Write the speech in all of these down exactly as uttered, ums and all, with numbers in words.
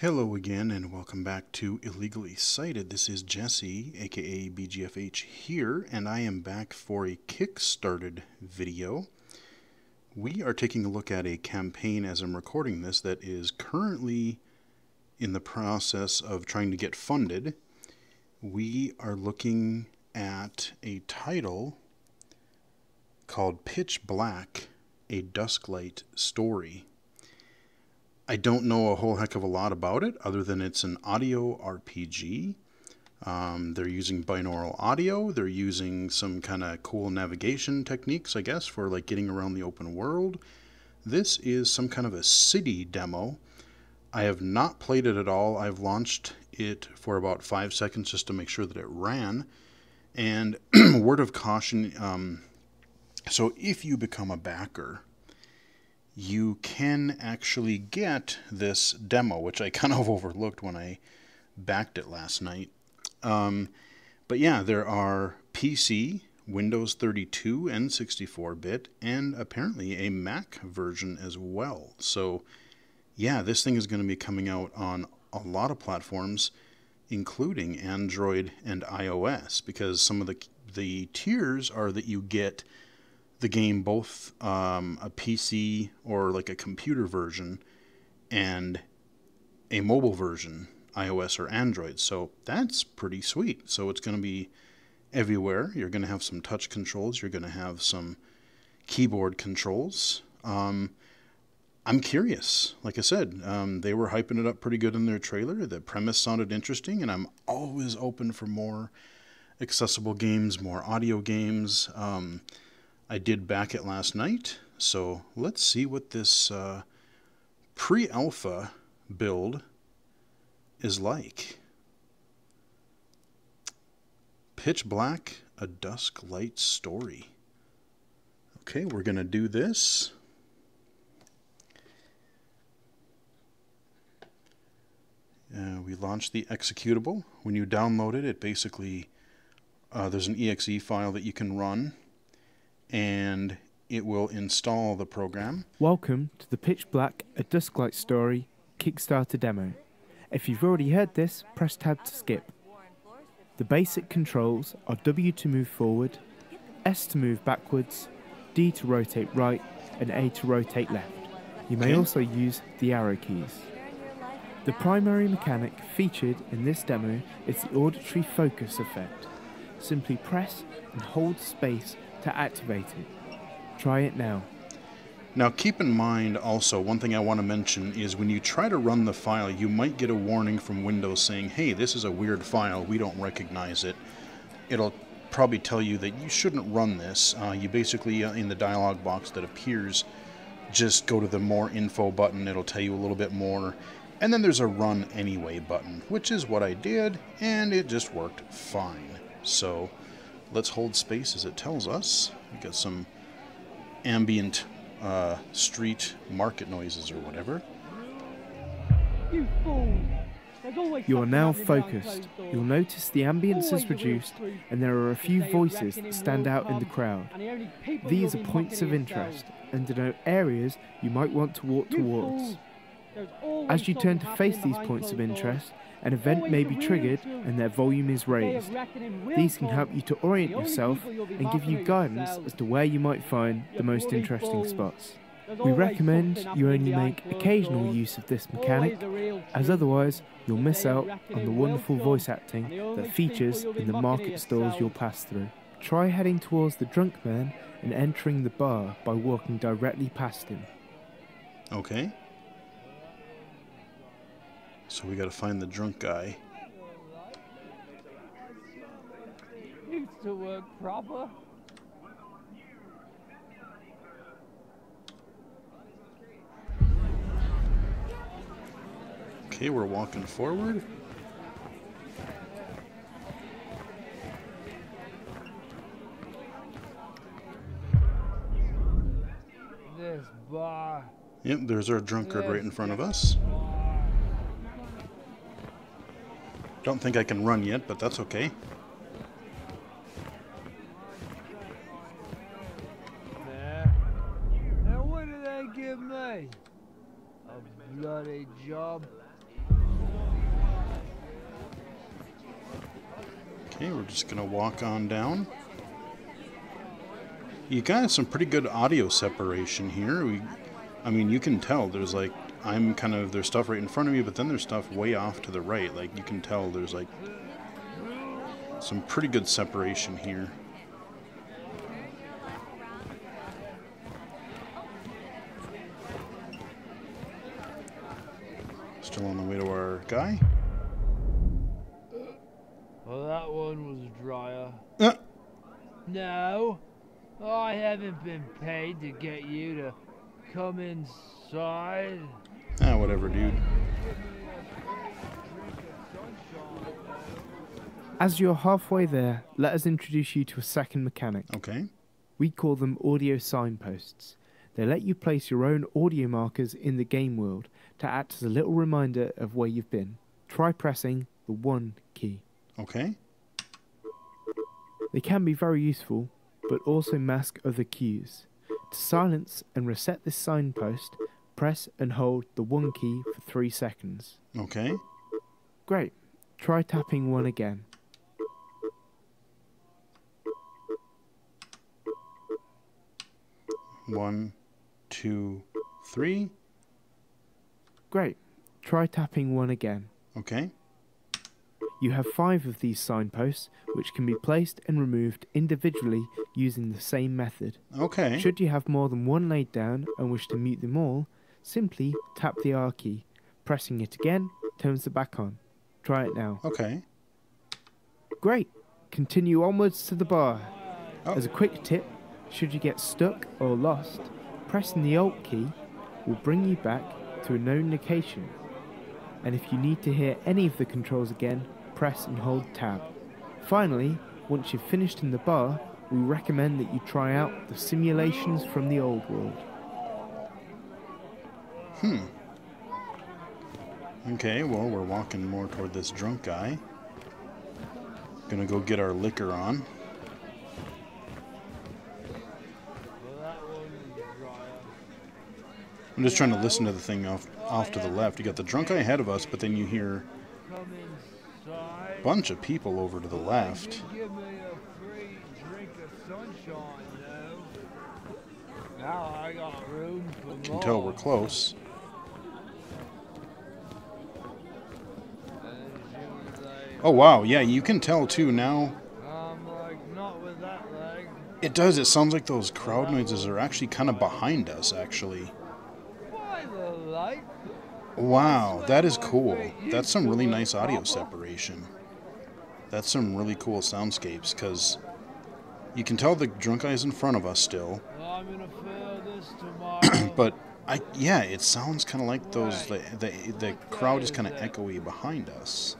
Hello again and welcome back to Illegally Sighted. This is Jesse, aka B G F H here, and I am back for a Kickstarted video. We are taking a look at a campaign as I'm recording this that is currently in the process of trying to get funded. We are looking at a title called Pitch Black, A Dusklight Story. I don't know a whole heck of a lot about it other than it's an audio R P G. Um, they're using binaural audio. They're using some kind of cool navigation techniques, I guess, for like getting around the open world. This is some kind of a city demo. I have not played it at all. I've launched it for about five seconds just to make sure that it ran. And word of caution, um, so if you become a backer, you can actually get this demo, which I kind of overlooked when I backed it last night. Um, but yeah, there are P C, Windows thirty-two and sixty-four bit, and apparently a Mac version as well. So yeah, this thing is going to be coming out on a lot of platforms, including Android and iOS, because some of the, the tiers are that you get the game both um, a P C or like a computer version and a mobile version, iOS or Android. So that's pretty sweet. So it's going to be everywhere. You're going to have some touch controls. You're going to have some keyboard controls. Um, I'm curious. Like I said, um, they were hyping it up pretty good in their trailer. The premise sounded interesting, and I'm always open for more accessible games, more audio games. Um, I did back it last night, so let's see what this uh, pre-alpha build is like. Pitch Black, A Dusklight Story. Okay, we're going to do this. Uh, we launched the executable. When you download it, it basically, uh, there's an E X E file that you can run, and it will install the program. Welcome to the Pitch Black, A Dusklight Story Kickstarter demo. If you've already heard this, press tab to skip. The basic controls are W to move forward, S to move backwards, D to rotate right, and A to rotate left. You may okay. also use the arrow keys. The primary mechanic featured in this demo is the auditory focus effect. Simply press and hold space to activate it. Try it now. Now keep in mind also, one thing I want to mention is when you try to run the file, you might get a warning from Windows saying, hey, this is a weird file, we don't recognize it. It'll probably tell you that you shouldn't run this. Uh, you basically, uh, in the dialog box that appears, just go to the more info button, it'll tell you a little bit more. And then there's a run anyway button, which is what I did, and it just worked fine. So let's hold space as it tells us. We've got some ambient uh, street market noises or whatever. You fool. You are now focused. You'll notice the ambience is reduced and there are a few voices that stand out in the crowd. These are points of interest and denote areas you might want to walk towards. As you turn to face these points of interest, an event may be triggered and their volume is raised. These can help you to orient yourself and give you guidance as to where you might find the most interesting spots. We recommend you only make occasional use of this mechanic, as otherwise you'll miss out on the wonderful voice acting that features in the market stalls you'll pass through. Try heading towards the drunk man and entering the bar by walking directly past him. Okay. So we gotta find the drunk guy. Used to work proper. Okay, we're walking forward. This bar. Yep, there's our drunkard right in front of us. Don't think I can run yet, but that's okay. Now, what did they give me? A bloody job. Okay, we're just gonna walk on down. You got some pretty good audio separation here. We, I mean, you can tell there's like, I'm kind of, there's stuff right in front of me, but then there's stuff way off to the right. Like, you can tell there's like some pretty good separation here. Still on the way to our guy. Well, that one was drier. Uh. No, I haven't been paid to get you to come inside. Ah, whatever, dude. As you're halfway there, let us introduce you to a second mechanic. Okay. We call them audio signposts. They let you place your own audio markers in the game world to act as a little reminder of where you've been. Try pressing the one key. Okay. They can be very useful, but also mask other cues. To silence and reset this signpost, press and hold the one key for three seconds. Okay. Great. Try tapping one again. One, two, three. Great. Try tapping one again. Okay. You have five of these signposts, which can be placed and removed individually using the same method. Okay. Should you have more than one laid down and wish to mute them all, simply tap the R key. Pressing it again turns it back on. Try it now. Okay. Great. Continue onwards to the bar. Oh. As a quick tip, should you get stuck or lost, pressing the Alt key will bring you back to a known location. And if you need to hear any of the controls again, press and hold Tab. Finally, once you've finished in the bar, we recommend that you try out the simulations from the old world. Hmm. Okay, well, we're walking more toward this drunk guy. Gonna go get our liquor on. I'm just trying to listen to the thing off off to the left. You got the drunk guy ahead of us, but then you hear a bunch of people over to the left. You can tell we're close. Oh wow, yeah, you can tell too now. It does, it sounds like those crowd noises are actually kind of behind us, actually. Wow, that is cool. That's some really nice audio separation. That's some really cool soundscapes, because you can tell the drunk guy is in front of us still. But I, yeah, it sounds kind of like those. The, the, the crowd is kind of echoey behind us.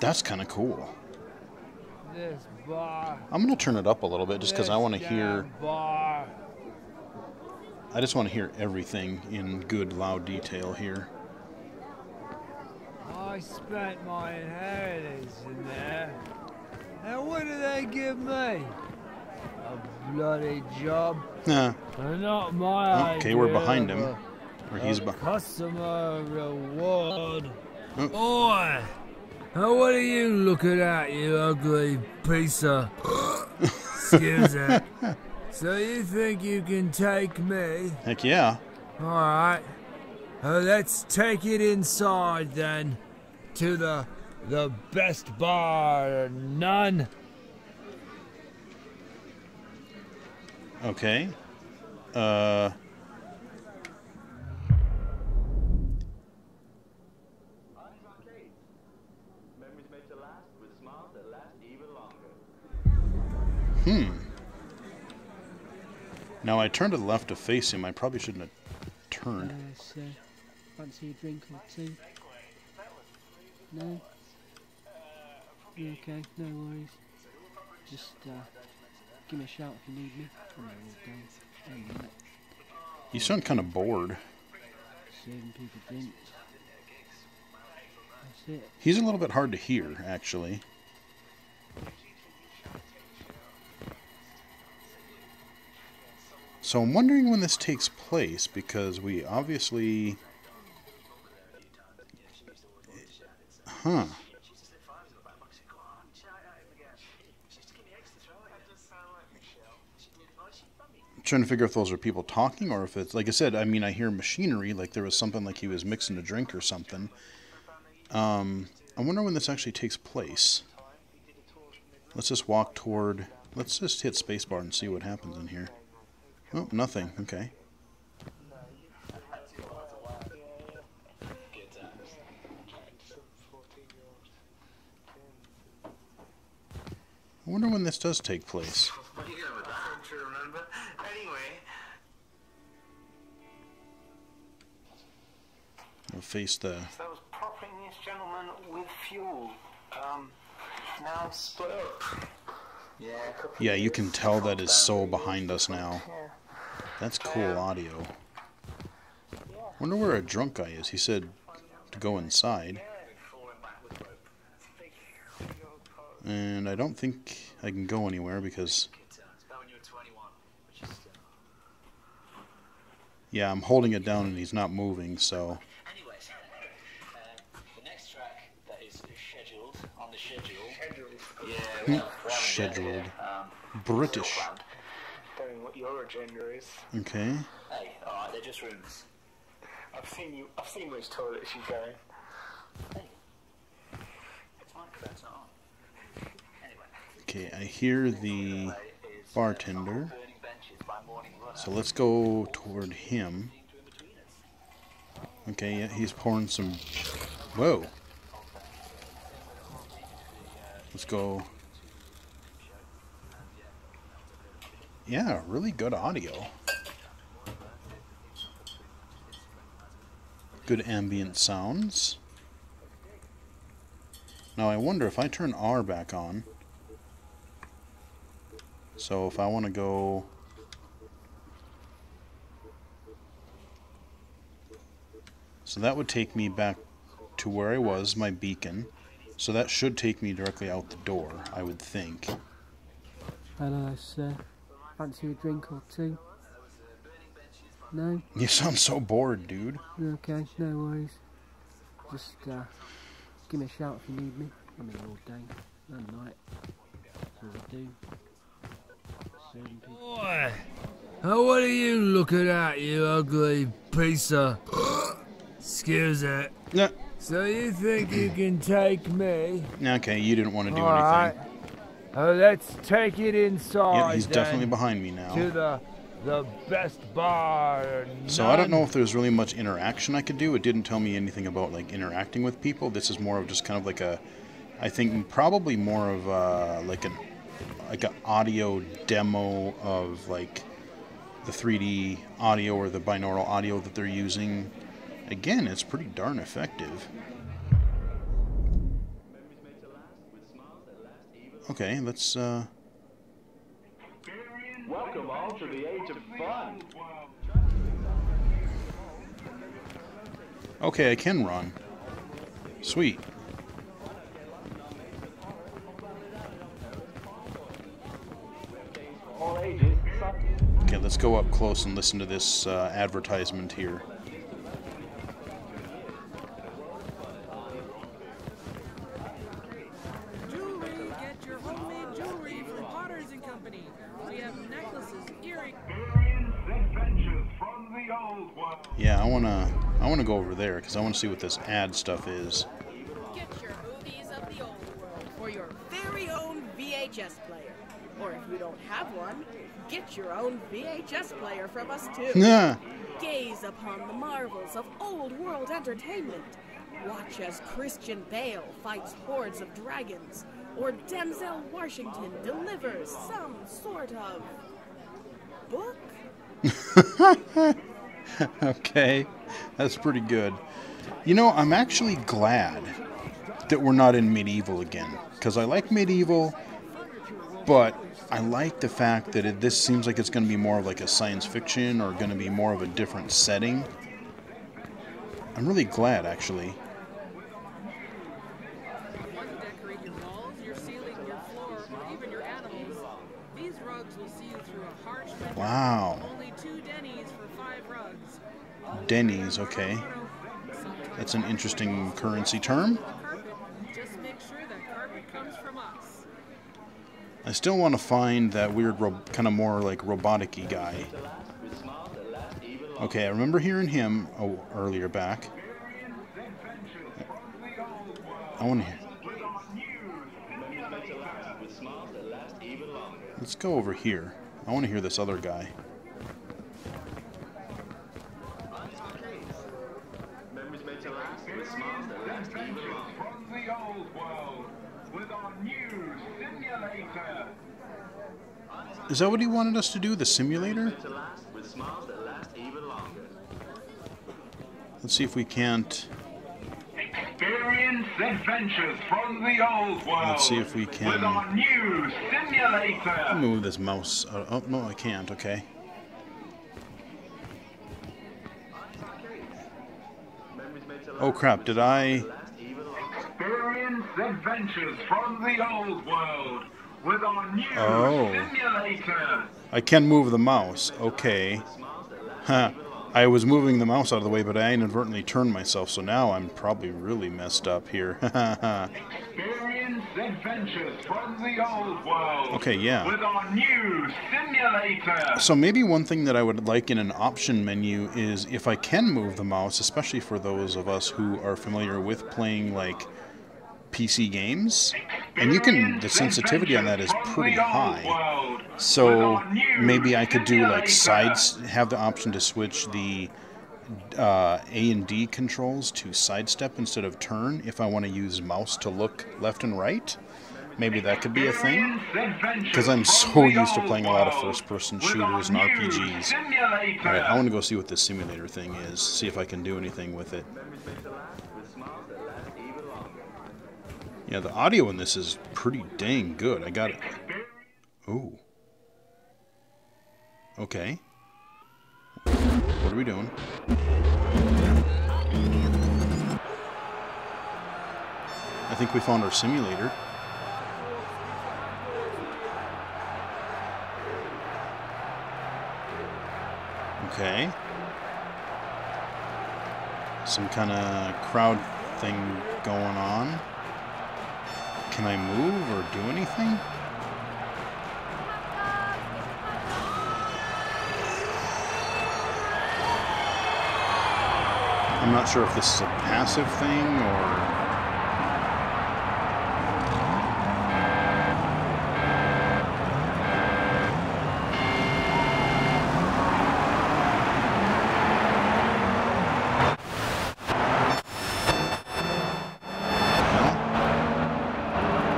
That's kind of cool. I'm going to turn it up a little bit just because I want to hear... I just want to hear everything in good, loud detail here. I spent my inheritance in there. And what do they give me? A bloody job. Nah. They're not my okay, idea we're behind him. A, or he's behind. Customer reward. Oh. Oi! What are you looking at, you ugly piece of... Excuse it. So you think you can take me? Heck yeah. Alright. Uh, let's take it inside then. To the the best bar none. Okay. Uh Hmm. Now I turned to the left to face him. I probably shouldn't have turned. Uh, so, fancy a drink or two? No? Yeah, okay, no worries. Just uh, give me a shout if you need me. You sound kind of bored. Saving people drinks. That's it. He's a little bit hard to hear, actually. So I'm wondering when this takes place, because we obviously... Huh. trying to figure if those are people talking or if it's, like I said, I mean, I hear machinery, like there was something like he was mixing a drink or something. Um, I wonder when this actually takes place. Let's just walk toward, let's just hit spacebar and see what happens in here. Oh, nothing. Okay. I wonder when this does take place. What are you doing with that? I'm sure remember. Anyway. I'll face the... That was propping this gentleman with fuel. Um, now split up. Yeah, yeah, you can tell that is so behind us now. That's cool audio. Wonder where a drunk guy is. He said to go inside. And I don't think I can go anywhere because... Yeah, I'm holding it down and he's not moving, so... Anyways, uh, the next track that is scheduled on the schedule... Yeah, we have scheduled. Um, British. Knowing what your agenda is. Okay. Hey, alright, they're just rooms. I've seen you. I've seen which toilet she's going. Hey. It's microphone's not on. Okay, I hear the bartender, so let's go toward him. Okay, yeah, he's pouring some... Whoa! Let's go... Yeah, really good audio. Good ambient sounds. Now I wonder if I turn R back on... So if I want to go... So that would take me back to where I was, my beacon. So that should take me directly out the door, I would think. Hello, sir. Fancy a drink or two? No? You sound so bored, dude. Okay, no worries. Just uh, give me a shout if you need me. I'm here all day and night. That's all I do. Boy, oh, what are you looking at, you ugly piece of... Excuse it. No. So you think you can take me? Okay, you didn't want to do All anything. Right. Oh, let's take it inside. Yeah, he's definitely behind me now. To the the best bar. So I don't know if there's really much interaction I could do. It didn't tell me anything about like interacting with people. This is more of just kind of like a, I think probably more of uh, like an. like an audio demo of like the three D audio or the binaural audio that they're using. Again, it's pretty darn effective. Okay, let's uh welcome all to the age of fun. Okay, I can run. Sweet. Okay, let's go up close and listen to this uh, advertisement here. Jewelry, get your homemade jewelry from Potters and Company. We have necklaces, earrings. Yeah, I wanna, I wanna go over there because I wanna see what this ad stuff is. Get your movies of the old world for your very own V H S player. Or if you don't have one, get your own V H S player from us too. Yeah. Gaze upon the marvels of old world entertainment. Watch as Christian Bale fights hordes of dragons, or Denzel Washington delivers some sort of book. Okay, that's pretty good. You know, I'm actually glad that we're not in medieval again, because I like medieval. But I like the fact that it, this seems like it's going to be more of like a science fiction or going to be more of a different setting. I'm really glad, actually. Want to decorate your walls, your ceiling, your floor, or even your animals? These rugs will see you through a harsh winter. Wow. Only two Denny's for five rugs. Denny's, okay. That's an interesting currency term. Just make sure that carpet comes from us. I still want to find that weird, kind of more like robotic-y guy. Okay, I remember hearing him oh, earlier back. I want to hear. Let's go over here. I want to hear this other guy. Is that what he wanted us to do? The simulator? Let's see if we can't. Experience adventures from the old world. Let's see if we can. With our new simulator. Move this mouse. Out. Oh no, I can't. Okay. Oh crap! Did I? Experience adventures from the old world. With our new oh. simulator. I can move the mouse. Okay. Huh. I was moving the mouse out of the way, but I inadvertently turned myself, so now I'm probably really messed up here. Experience adventures from the old world. Okay, yeah. With our new simulator. So maybe one thing that I would like in an option menu is if I can move the mouse, especially for those of us who are familiar with playing like P C games, and you can, the sensitivity on that is pretty high, so maybe I could do like sides, have the option to switch the uh, A and D controls to sidestep instead of turn if I want to use mouse to look left and right. Maybe that could be a thing, because I'm so used to playing a lot of first-person shooters and R P Gs. Alright, I want to go see what this simulator thing is, see if I can do anything with it. Yeah, the audio in this is pretty dang good. I got it. Ooh. Okay. What are we doing? I think we found our simulator. Okay. Some kind of crowd thing going on. Can I move or do anything? I'm not sure if this is a passive thing or...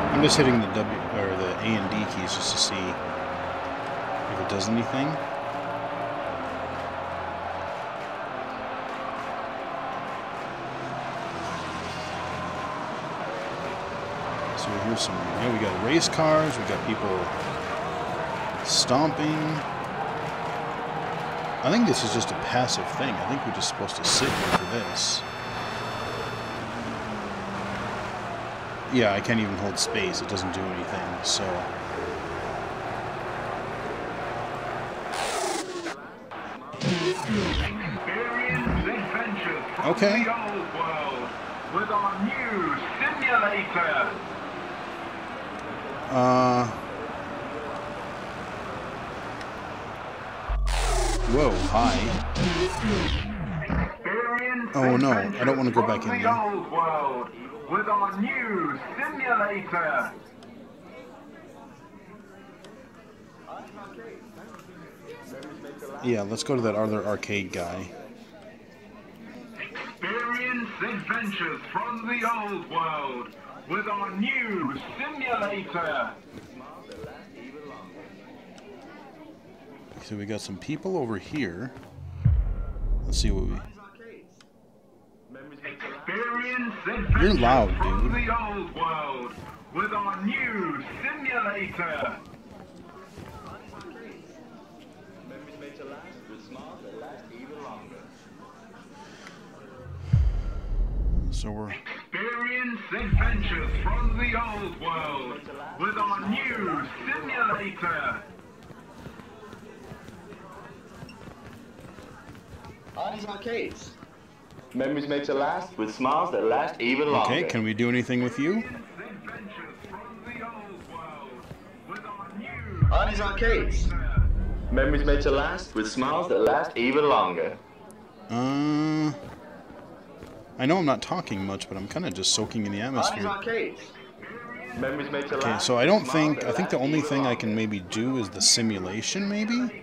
I'm just hitting the W or the A and D keys just to see if it does anything. So here's some. Yeah, we got race cars. We got people stomping. I think this is just a passive thing. I think we're just supposed to sit here for this. Yeah, I can't even hold space. It doesn't do anything, so... Okay. Uh... Whoa, hi. Oh no, I don't want to go back in there. With our new simulator. Yeah, let's go to that other arcade guy. Experience adventures from the old world with our new simulator. So we got some people over here. Let's see what we... You're loud, dude. The old world with our new simulator. So we're experience adventures from the old world with our new simulator. Eyes arcades. Memories made to last with smiles that last even longer. Okay, can we do anything with you? Arnie's Arcades. Memories made to last with smiles that last even longer. Uh, I know I'm not talking much, but I'm kind of just soaking in the atmosphere. Arcades. Memories made to last. Okay, so I don't think, I think the only thing I can maybe do is the simulation, maybe?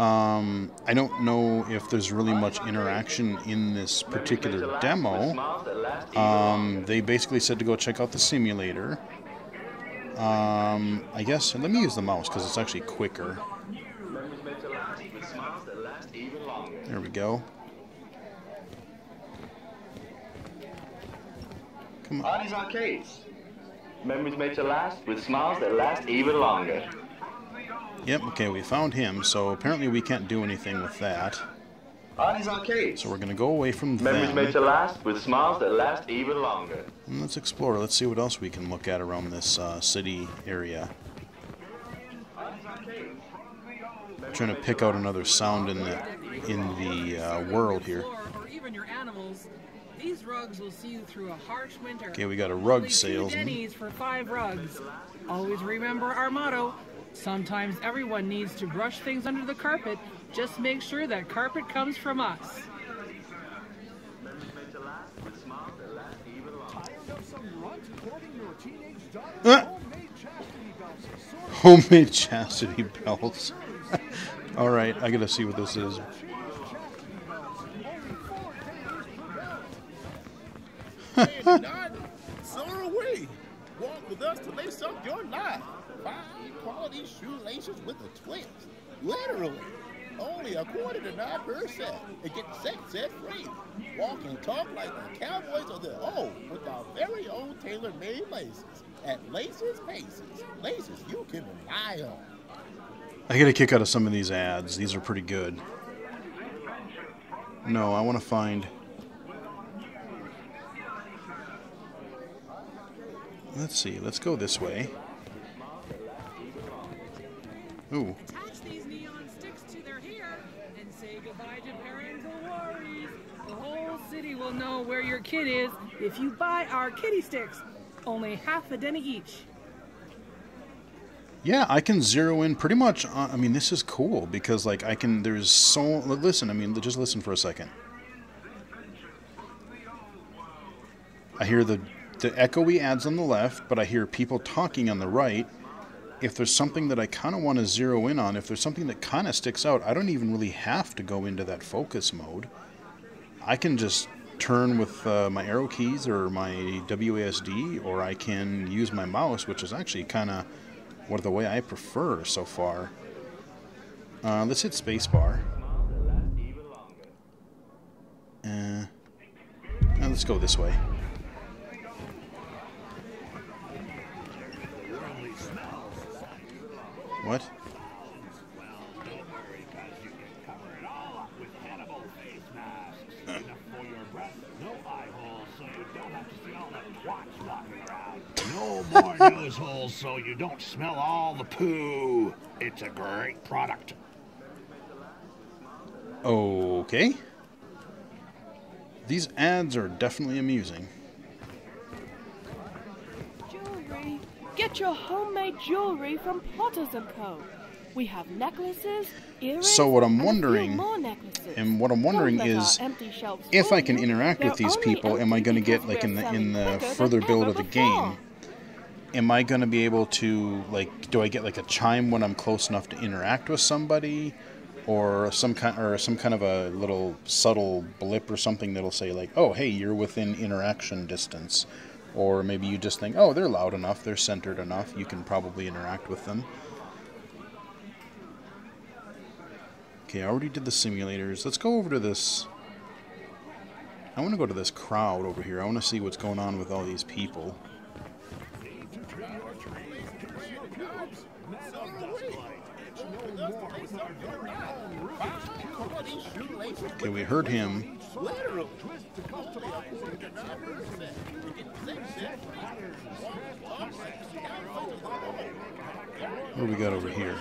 Um, I don't know if there's really much interaction in this particular demo. Um, they basically said to go check out the simulator. Um, I guess, let me use the mouse because it's actually quicker. There we go. Come on. Arnie's Arcades. Memories made to last with smiles that last even longer. Yep, okay, we found him, so apparently we can't do anything with that. Arnie's Arcades. So we're going to go away from them. Memories made to last with smiles that last even longer. And let's explore. Let's see what else we can look at around this uh, city area. I'm trying to pick out another sound in the, in the uh, world here. These rugs will see you through a harsh winter. Okay, we got a rug salesman. Denny's for five rugs. Always remember our motto. Sometimes everyone needs to brush things under the carpet. Just make sure that carpet comes from us. Uh, homemade chastity belts. All right, I gotta see what this is. Soar away. Walk with us to lace up your life. Fine quality shoelaces with a twist. Literally. Only a quarter to nine percent. And get sex set free. Walk and talk like the cowboys of the old with our very own tailor-made laces. At Laces Paces. Laces you can rely on. I get a kick out of some of these ads. These are pretty good. No, I want to find... Let's see, let's go this way. Ooh. Attach these neon sticks to their hair and say goodbye to parental worries. The whole city will know where your kid is if you buy our kitty sticks. Only half a denny each. Yeah, I can zero in pretty much on, I mean, this is cool because, like, I can, there's so, listen, I mean, just listen for a second. I hear the... The echoey ads on the left, but I hear people talking on the right. If there's something that I kind of want to zero in on, if there's something that kind of sticks out, I don't even really have to go into that focus mode. I can just turn with uh, my arrow keys or my W A S D, or I can use my mouse, which is actually kind of what the way I prefer so far. Uh, let's hit spacebar. Uh, let's go this way. What? No more nose holes so you don't smell all the poo. It's a great product. Okay. These ads are definitely amusing. Jewelry. Get your homemade jewelry from Potters and Co. We have necklaces, earrings, so what I'm wondering, and what I'm wondering is, if I can interact with these people, am I going to get like in the in the further build of the game? Am I going to be able to like? Do I get like a chime when I'm close enough to interact with somebody, or some kind or some kind of a little subtle blip or something that'll say like, "Oh, hey, you're within interaction distance." Or maybe you just think, oh, they're loud enough, they're centered enough, you can probably interact with them. Okay, I already did the simulators. Let's go over to this... I want to go to this crowd over here. I want to see what's going on with all these people. Okay, we heard him. What do we got over here?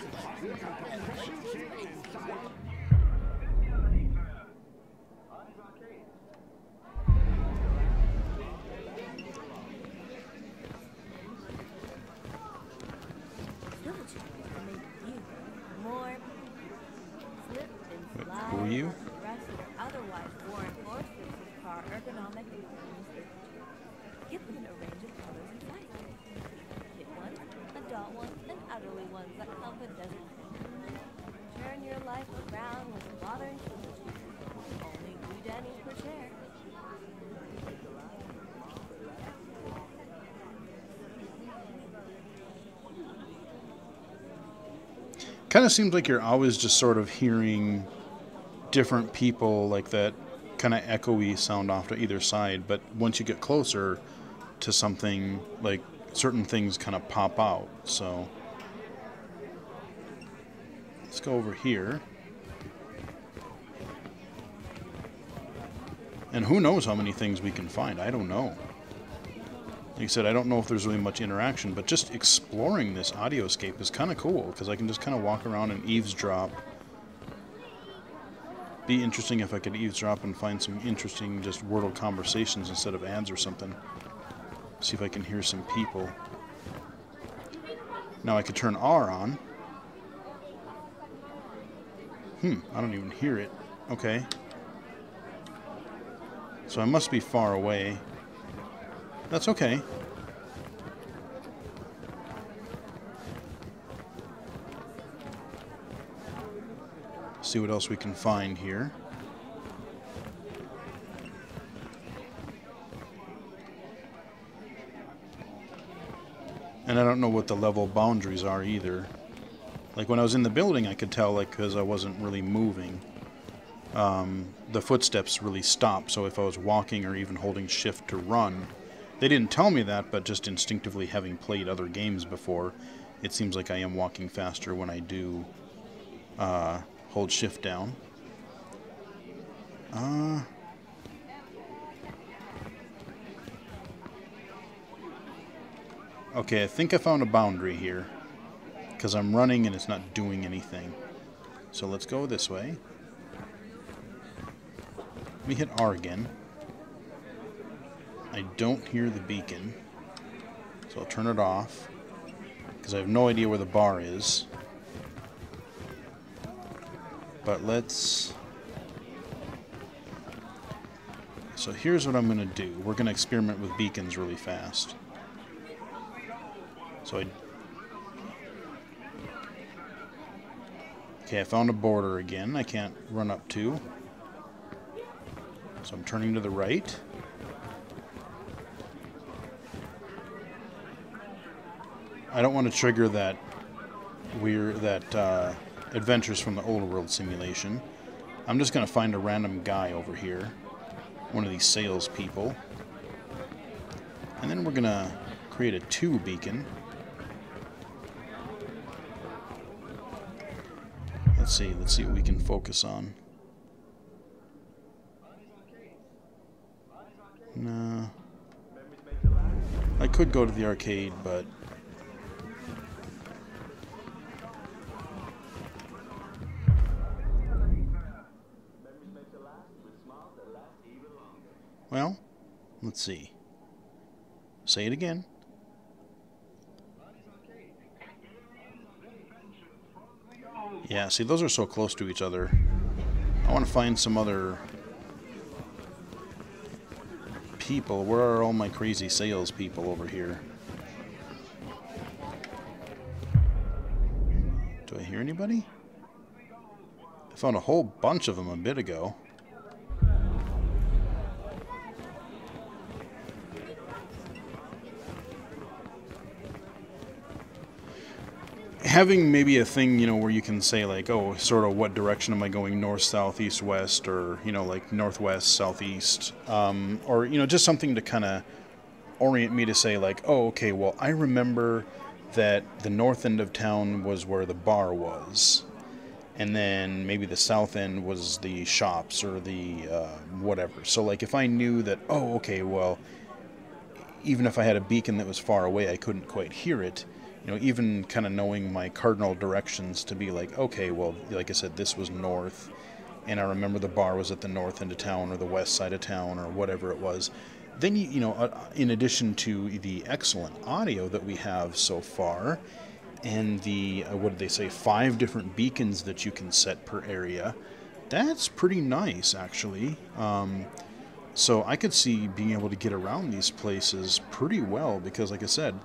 Economic equations. Give them a range of colors and sizes. Kid ones, adult ones, and elderly ones that help with desert things. Turn your life around with modern solutions. Only two Denny's per chair. Kind of seems like you're always just sort of hearing different people, like that kind of echoey sound off to either side, but once you get closer to something, like certain things kind of pop out. So let's go over here, and who knows how many things we can find. I don't know. Like I said, I don't know if there's really much interaction, but just exploring this audioscape is kind of cool, because I can just kind of walk around and eavesdrop. Be interesting if I could eavesdrop and find some interesting just wordle conversations instead of ads or something. See if I can hear some people. Now I could turn R on. Hmm, I don't even hear it. Okay. So I must be far away. That's okay. See what else we can find here. And I don't know what the level boundaries are either. Like when I was in the building, I could tell, like, because I wasn't really moving. Um, the footsteps really stopped, so if I was walking or even holding shift to run, they didn't tell me that, but just instinctively having played other games before, it seems like I am walking faster when I do uh, hold shift down. Uh, okay, I think I found a boundary here, because I'm running and it's not doing anything. So let's go this way. Let me hit R again. I don't hear the beacon, so I'll turn it off, because I have no idea where the bar is. But let's... So here's what I'm going to do. We're going to experiment with beacons really fast. So I... Okay, I found a border again I can't run up to. So I'm turning to the right. I don't want to trigger that weird, that uh, Adventures from the Old World simulation. I'm just going to find a random guy over here, one of these sales people. And then we're going to create a two beacon. Let's see, let's see what we can focus on. No. I could go to the arcade, but... Well, let's see. Say it again. Yeah, see, those are so close to each other. I want to find some other people. Where are all my crazy salespeople over here? Do I hear anybody? I found a whole bunch of them a bit ago. Having maybe a thing, you know, where you can say, like, oh, sort of what direction am I going, north, south, east, west, or, you know, like northwest, southeast, um, or, you know, just something to kind of orient me to say, like, oh, okay, well, I remember that the north end of town was where the bar was, and then maybe the south end was the shops or the uh, whatever. So, like, if I knew that, oh, okay, well, even if I had a beacon that was far away, I couldn't quite hear it. You know, even kind of knowing my cardinal directions to be like, okay, well, like I said, this was north, and I remember the bar was at the north end of town or the west side of town or whatever it was. Then, you, you know, uh, in addition to the excellent audio that we have so far and the, uh, what did they say, five different beacons that you can set per area, that's pretty nice, actually. Um, So I could see being able to get around these places pretty well, because like I said,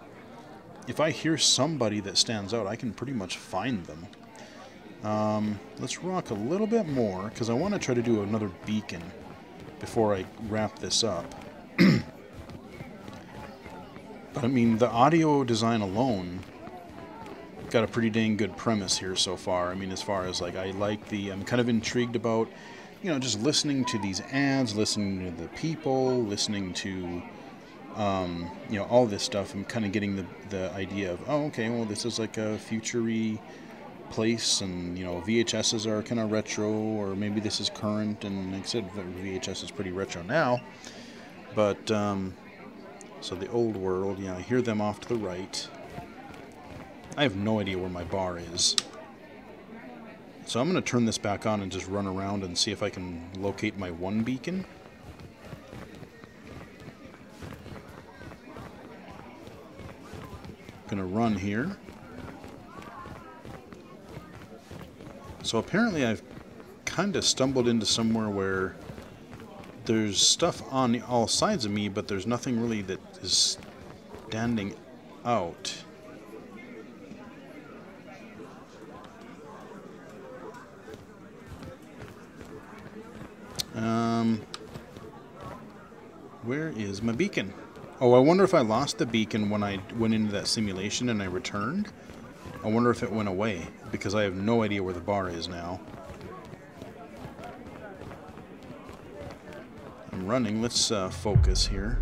if I hear somebody that stands out, I can pretty much find them. Um, let's rock a little bit more, because I want to try to do another beacon before I wrap this up. But I mean, the audio design alone got a pretty dang good premise here so far. I mean, as far as like, I like the, I'm kind of intrigued about, you know, just listening to these ads, listening to the people, listening to, um, you know, all this stuff. I'm kind of getting the, the idea of, oh, okay, well, this is like a future-y place, and, you know, V H Ss are kind of retro, or maybe this is current, and like I said, V H S is pretty retro now. But, um, so the old world, yeah, I hear them off to the right. I have no idea where my bar is. So I'm going to turn this back on and just run around and see if I can locate my one beacon. I'm going to run here. So apparently I've kind of stumbled into somewhere where there's stuff on all sides of me, but there's nothing really that is standing out. Um, where is my beacon? Oh, I wonder if I lost the beacon when I went into that simulation and I returned. I wonder if it went away, because I have no idea where the bar is now. I'm running. Let's uh, focus here.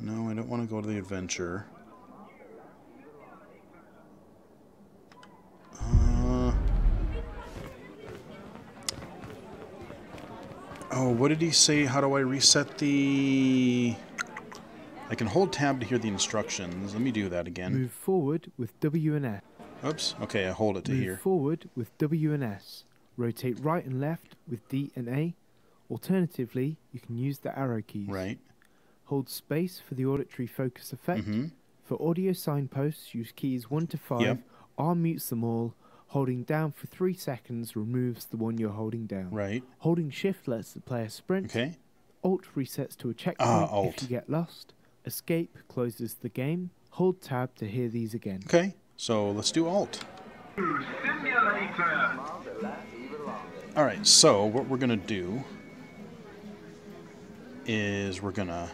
No, I don't want to go to the adventure. Oh, what did he say? How do I reset the... I can hold tab to hear the instructions. Let me do that again. Move forward with W and S. Oops. Okay, I hold it to Move here. Move forward with W and S. Rotate right and left with D and A. Alternatively, you can use the arrow keys. Right. Hold space for the auditory focus effect. Mm-hmm. For audio signposts, use keys one to five. Yep. R mutes them all. Holding down for three seconds removes the one you're holding down. Right. Holding shift lets the player sprint. Okay. Alt resets to a checkpoint uh, if you get lost. Escape closes the game. Hold tab to hear these again. Okay. So let's do alt. All right. So what we're going to do is we're going to...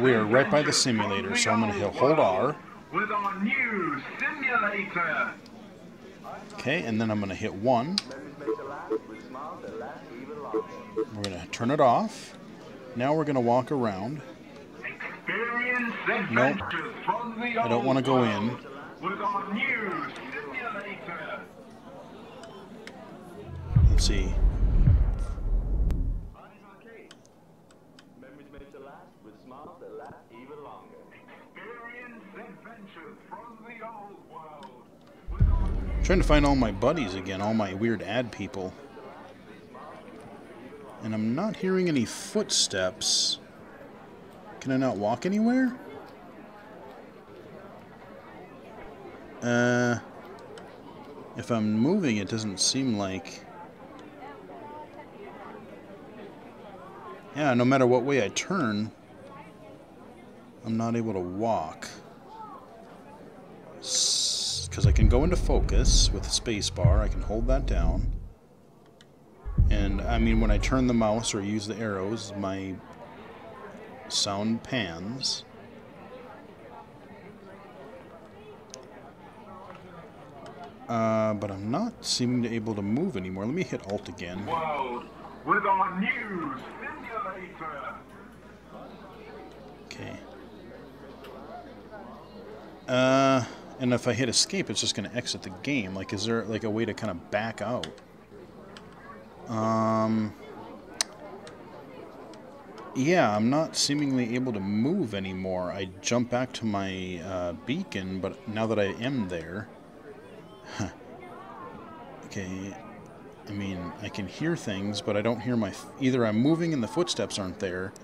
We're right by the simulator, so I'm going to hold R. With our new simulator. Okay, and then I'm gonna hit one. We're gonna turn it off. Now we're gonna walk around. Nope. I don't want to go in. With our new simulator. Let's see. Trying to find all my buddies again, all my weird ad people. And I'm not hearing any footsteps. Can I not walk anywhere? Uh, if I'm moving, it doesn't seem like... Yeah, no matter what way I turn, I'm not able to walk. So because I can go into focus with the space bar, I can hold that down. And I mean, when I turn the mouse or use the arrows, my sound pans. Uh, but I'm not seeming to able to move anymore. Let me hit Alt again. World with our new simulator. Okay. Uh. And if I hit escape, it's just going to exit the game. Like, is there, like, a way to kind of back out? Um, yeah, I'm not seemingly able to move anymore. I jump back to my uh, beacon, but now that I am there... Huh, okay, I mean, I can hear things, but I don't hear my... F either I'm moving and the footsteps aren't there,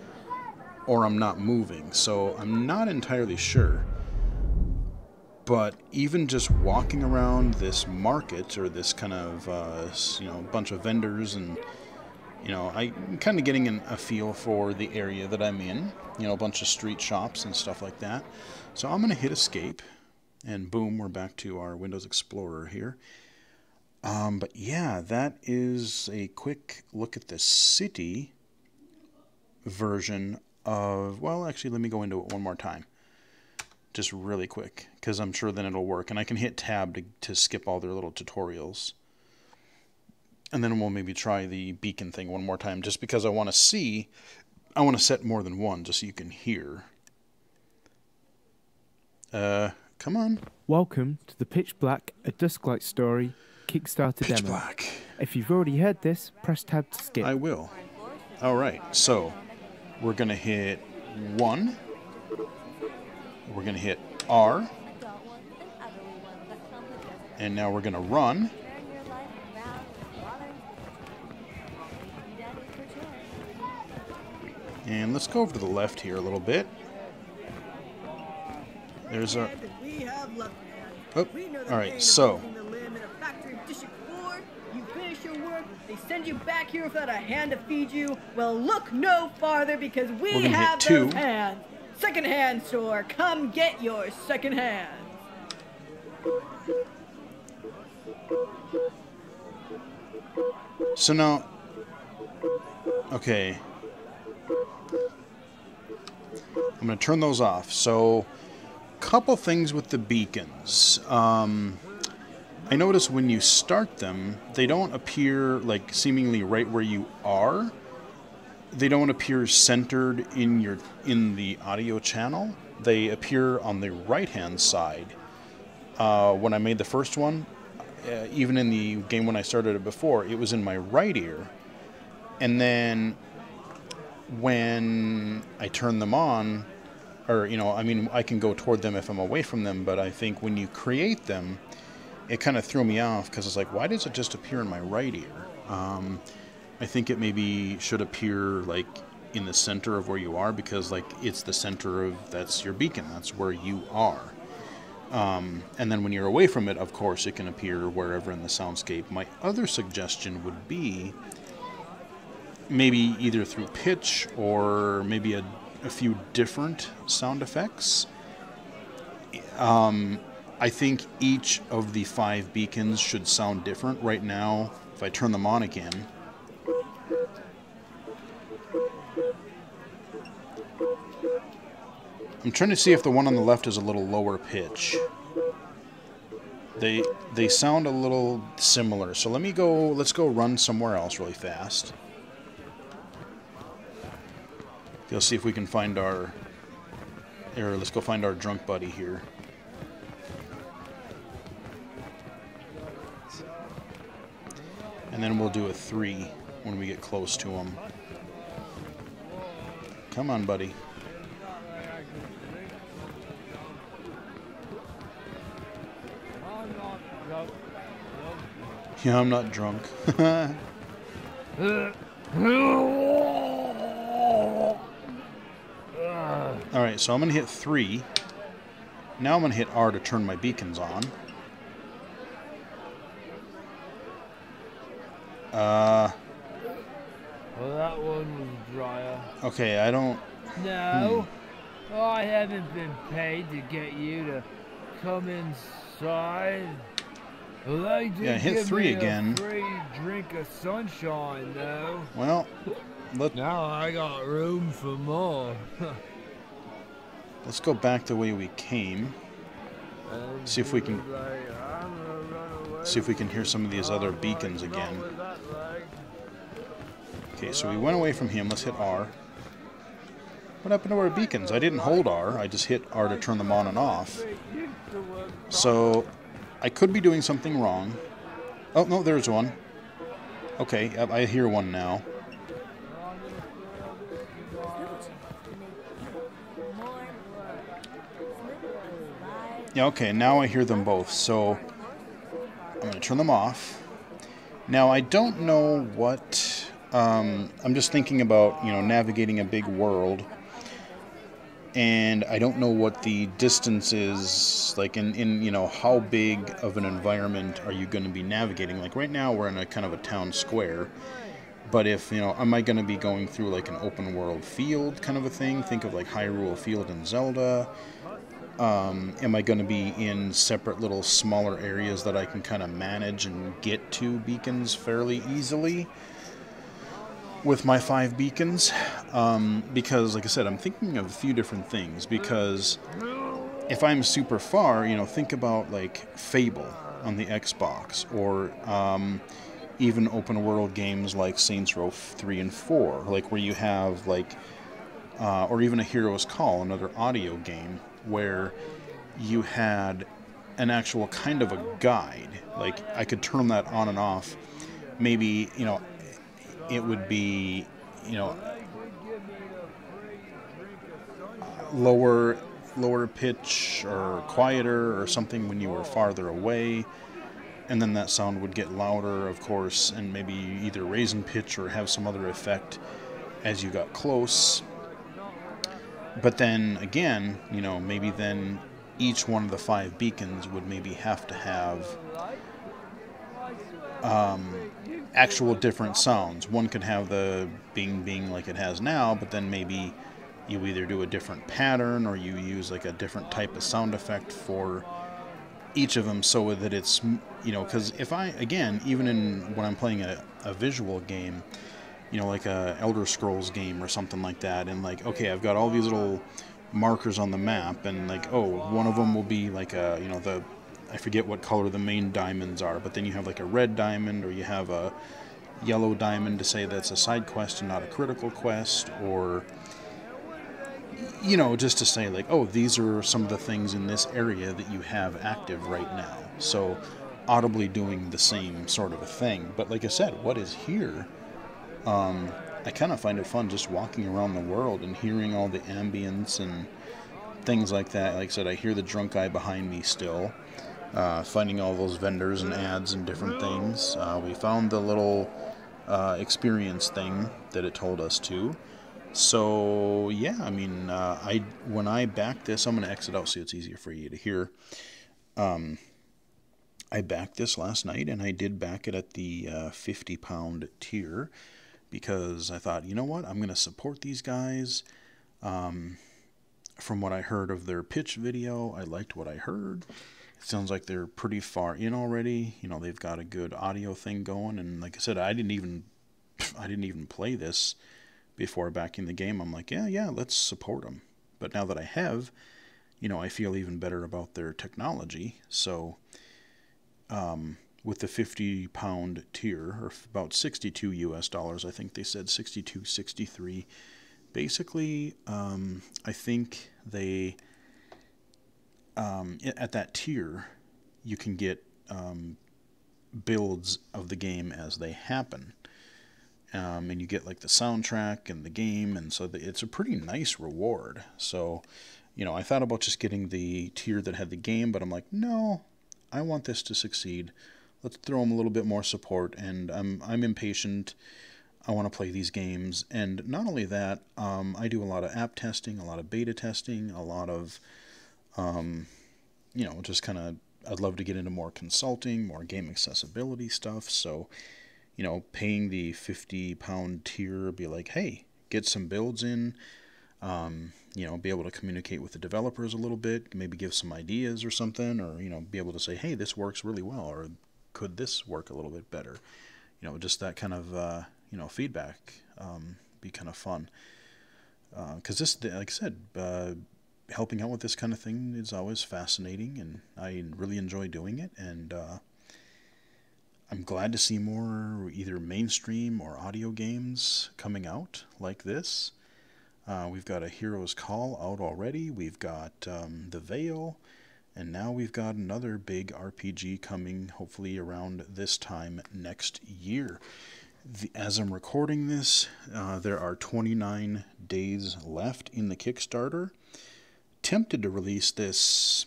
or I'm not moving. So I'm not entirely sure. But even just walking around this market or this kind of, uh, you know, bunch of vendors and, you know, I'm kind of getting an, a feel for the area that I'm in. You know, a bunch of street shops and stuff like that. So I'm going to hit escape. And boom, we're back to our Windows Explorer here. Um, but yeah, that is a quick look at the city version of... Well, actually, let me go into it one more time. Just really quick, because I'm sure then it'll work. And I can hit tab to, to skip all their little tutorials. And then we'll maybe try the beacon thing one more time, just because I want to see... I want to set more than one, just so you can hear. Uh... Come on. Welcome to the Pitch Black, a Dusklight Story, Kickstarter Pitch demo. Black. If you've already heard this, press tab to skip. I will. All right, so we're going to hit one. We're going to hit R. And now we're going to run. And let's go over to the left here a little bit. There's a... Oh, all right, so. You finish your work, they send you back here without a hand to feed you. Well, look no farther because we have two hands. Secondhand store, come get your secondhand. So now, okay. I'm gonna turn those off. So. Couple things with the beacons. Um, I notice when you start them, they don't appear like seemingly right where you are. They don't appear centered in your in the audio channel. They appear on the right-hand side. Uh, when I made the first one, uh, even in the game when I started it before, it was in my right ear. And then when I turn them on. Or, you know, I mean, I can go toward them if I'm away from them, but I think when you create them, it kind of threw me off because it's like, why does it just appear in my right ear? Um, I think it maybe should appear, like, in the center of where you are because, like, it's the center of, that's your beacon. That's where you are. Um, and then when you're away from it, of course, it can appear wherever in the soundscape. My other suggestion would be maybe either through pitch or maybe a... a few different sound effects. Um, I think each of the five beacons should sound different. Right now, if I turn them on again, I'm trying to see if the one on the left is a little lower pitch. They they sound a little similar. So let me go. Let's go run somewhere else really fast. Let's see if we can find our... Or let's go find our drunk buddy here. And then we'll do a three when we get close to him. Come on, buddy. Yeah, I'm not drunk. Alright, so I'm going to hit three. Now I'm going to hit R to turn my beacons on. Uh... Well, that one was drier. Okay, I don't... No, hmm. I haven't been paid to get you to come inside. Well, yeah, hit give three me again. A free drink of sunshine, though. Well, look. Now I got room for more. Let's go back the way we came. See if we can see if we can hear some of these other beacons again. Okay, so we went away from him. Let's hit R. What happened to our beacons? I didn't hold R. I just hit R to turn them on and off. So I could be doing something wrong. Oh, no, there's one. Okay, I hear one now. Yeah, okay, now I hear them both, so I'm going to turn them off. Now, I don't know what... Um, I'm just thinking about, you know, navigating a big world. and I don't know what the distance is, like in, in you know, how big of an environment are you going to be navigating? Like right now we're in a kind of a town square, but if, you know, am I going to be going through like an open world field kind of a thing? Think of like Hyrule Field and Zelda. Um, am I going to be in separate little smaller areas that I can kind of manage and get to beacons fairly easily with my five beacons? Um, because, like I said, I'm thinking of a few different things. Because if I'm super far, you know, think about like Fable on the Xbox, or um, even open world games like Saints Row three and four, like where you have like, uh, or even A Hero's Call, another audio game, where you had an actual kind of a guide. Like, I could turn that on and off. Maybe, you know, it would be, you know, lower, lower pitch or quieter or something when you were farther away. And then that sound would get louder, of course, and maybe either raise in pitch or have some other effect as you got close. But then again, you know, maybe then each one of the five beacons would maybe have to have um, actual different sounds. One could have the bing bing like it has now, but then maybe you either do a different pattern or you use like a different type of sound effect for each of them, so that it's, you know, because if I, again, even in when I'm playing a, a visual game, you know, like a Elder Scrolls game or something like that, and like, okay, I've got all these little markers on the map, and like, oh, one of them will be like a, you know, the, I forget what color the main diamonds are, but then you have like a red diamond, or you have a yellow diamond to say that's a side quest and not a critical quest, or, you know, just to say like, oh, these are some of the things in this area that you have active right now. So audibly doing the same sort of a thing. But like I said, what is here? Um, I kind of find it fun just walking around the world and hearing all the ambience and things like that. Like I said, I hear the drunk guy behind me still, uh, finding all those vendors and ads and different things. Uh, we found the little uh, experience thing that it told us to. So, yeah, I mean, uh, I when I back this, I'm going to exit out so it's easier for you to hear. Um, I backed this last night, and I did back it at the uh, fifty pound tier, because I thought, you know what, I'm going to support these guys. Um, from what I heard of their pitch video, I liked what I heard. It sounds like they're pretty far in already. You know, they've got a good audio thing going. And like I said, I didn't even, I didn't even play this before backing the game. I'm like, yeah, yeah, let's support them. But now that I have, you know, I feel even better about their technology. So, um, with the fifty pound tier, or about sixty-two U S dollars, I think they said sixty-two, sixty-three. Basically, um, I think they, um, at that tier, you can get um, builds of the game as they happen. Um, and you get like the soundtrack and the game, and so the, it's a pretty nice reward. So, you know, I thought about just getting the tier that had the game, but I'm like, no, I want this to succeed. Let's throw them a little bit more support, and I'm, I'm impatient. I want to play these games, and not only that, um, I do a lot of app testing, a lot of beta testing, a lot of, um, you know, just kind of, I'd love to get into more consulting, more game accessibility stuff, so, you know, paying the fifty pound tier would be like, hey, get some builds in, um, you know, be able to communicate with the developers a little bit, maybe give some ideas or something, or, you know, be able to say, hey, this works really well, or could this work a little bit better? You know, just that kind of, uh, you know, feedback um, be kind of fun. Because uh, this, like I said, uh, helping out with this kind of thing is always fascinating, and I really enjoy doing it, and uh, I'm glad to see more either mainstream or audio games coming out like this. Uh, we've got A Hero's Call out already. We've got um, The Veil. And now we've got another big R P G coming, hopefully around this time next year. The, as I'm recording this, uh, there are twenty-nine days left in the Kickstarter. Tempted to release this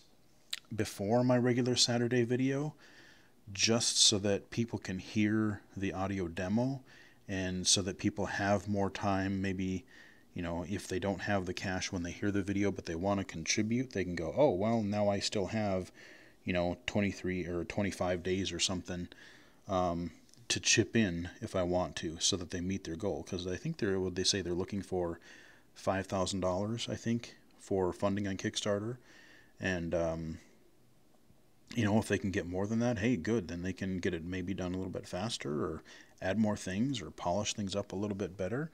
before my regular Saturday video, just so that people can hear the audio demo and so that people have more time, maybe, you know, if they don't have the cash when they hear the video, but they want to contribute, they can go, oh, well, now I still have, you know, twenty-three or twenty-five days or something um, to chip in if I want to, so that they meet their goal. Because I think they're, what they say, they're looking for five thousand dollars, I think, for funding on Kickstarter. And, um, you know, if they can get more than that, hey, good. Then they can get it maybe done a little bit faster, or add more things, or polish things up a little bit better.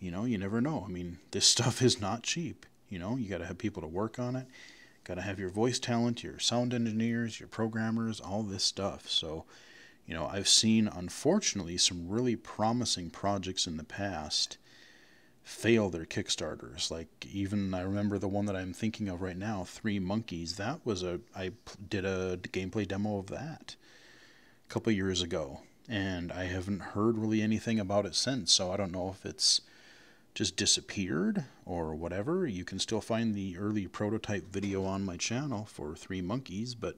You know, you never know. I mean, this stuff is not cheap. You know, you got to have people to work on it. Got to have your voice talent, your sound engineers, your programmers, all this stuff. So, you know, I've seen, unfortunately, some really promising projects in the past fail their Kickstarters. Like, even I remember the one that I'm thinking of right now, Three Monkeys. That was a, I did a gameplay demo of that a couple years ago, and I haven't heard really anything about it since. So I don't know if it's just disappeared or whatever. You can still find the early prototype video on my channel for Three Monkeys, but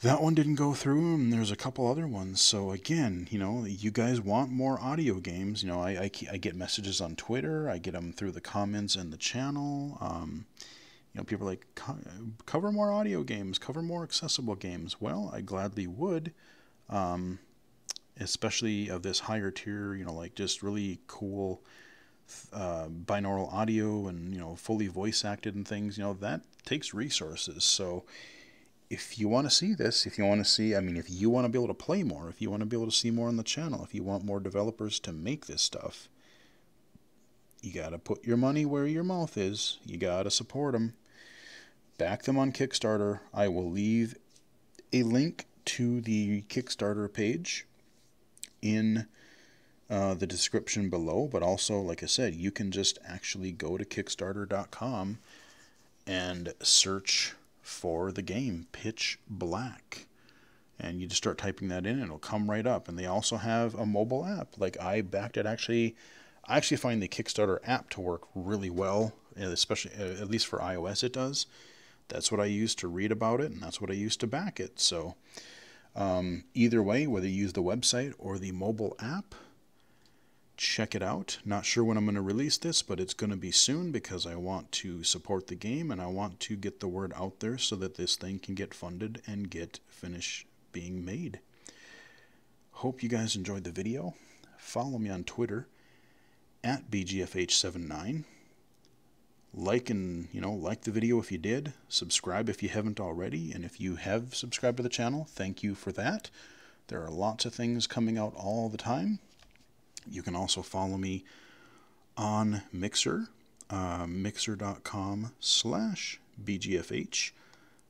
that one didn't go through, and there's a couple other ones. So again, you know, you guys want more audio games. You know, I, I, I get messages on Twitter. I get them through the comments in the channel. Um, you know, people are like, Co cover more audio games, cover more accessible games. Well, I gladly would, um, especially of this higher tier, you know, like just really cool uh, binaural audio and, you know, fully voice acted and things. You know, that takes resources. So if you want to see this, if you want to see, I mean, if you want to be able to play more, if you want to be able to see more on the channel, if you want more developers to make this stuff, you got to put your money where your mouth is. You got to support them. Back them on Kickstarter. I will leave a link to the Kickstarter page in uh, the description below. But also, like I said, you can just actually go to Kickstarter dot com and search for the game Pitch Black, and you just start typing that in and it'll come right up. And they also have a mobile app. Like, I backed it. Actually, I actually find the Kickstarter app to work really well, especially at least for iOS. It does. That's what I used to read about it, and that's what I used to back it. So um, either way, whether you use the website or the mobile app, check it out. Not sure when I'm going to release this, but it's going to be soon, because I want to support the game and I want to get the word out there so that this thing can get funded and get finished being made. Hope you guys enjoyed the video. Follow me on Twitter at B G F H seven nine. Like and, you know, like the video if you did. Subscribe if you haven't already. And if you have subscribed to the channel, thank you for that. There are lots of things coming out all the time. You can also follow me on Mixer, uh, mixer dot com slash B G F H.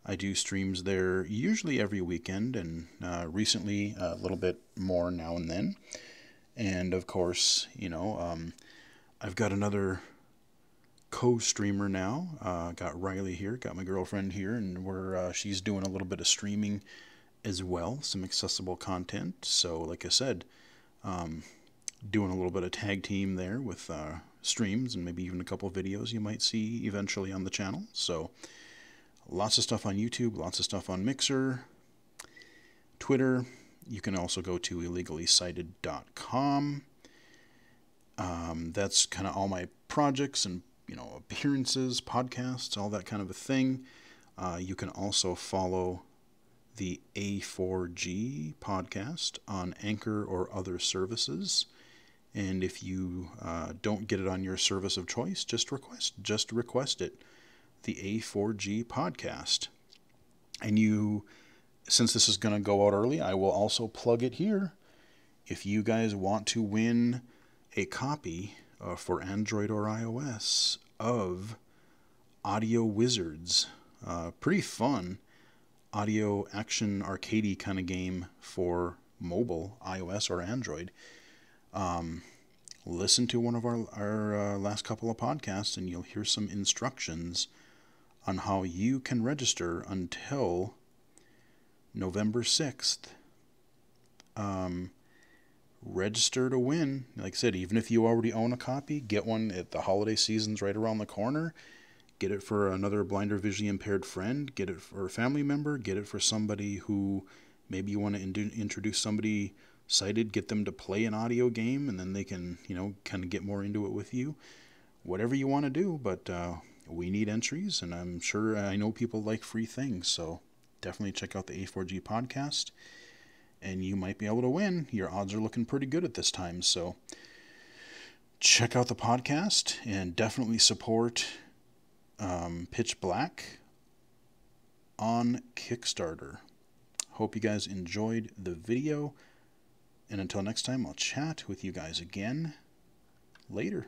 I do streams there usually every weekend, and uh, recently a little bit more now and then. And of course, you know, um, I've got another co-streamer now. Uh, got Rylee here, got my girlfriend here, and we're uh, she's doing a little bit of streaming as well, some accessible content. So, like I said, um, doing a little bit of tag team there with uh, streams, and maybe even a couple videos you might see eventually on the channel. So lots of stuff on YouTube, lots of stuff on Mixer, Twitter. You can also go to illegally sighted dot com. Um, that's kind of all my projects and, you know, appearances, podcasts, all that kind of a thing. Uh, you can also follow the A four G podcast on Anchor or other services. And if you uh, don't get it on your service of choice, just request, just request it, the A four G podcast. And you, since this is going to go out early, I will also plug it here. If you guys want to win a copy uh, for Android or iOS of Audio Wizards, uh, pretty fun audio action arcadey kind of game for mobile, iOS or Android. Um, listen to one of our, our uh, last couple of podcasts, and you'll hear some instructions on how you can register until November sixth. Um, register to win. Like I said, even if you already own a copy, get one. At the holiday season's right around the corner. Get it for another blind or visually impaired friend. Get it for a family member. Get it for somebody who, maybe you want to introduce somebody sighted, get them to play an audio game, and then they can, you know, kind of get more into it with you. Whatever you want to do, but uh, we need entries, and I'm sure I know people like free things, so definitely check out the A four G podcast, and you might be able to win. Your odds are looking pretty good at this time, so check out the podcast, and definitely support um, Pitch Black on Kickstarter. Hope you guys enjoyed the video, and until next time, I'll chat with you guys again later.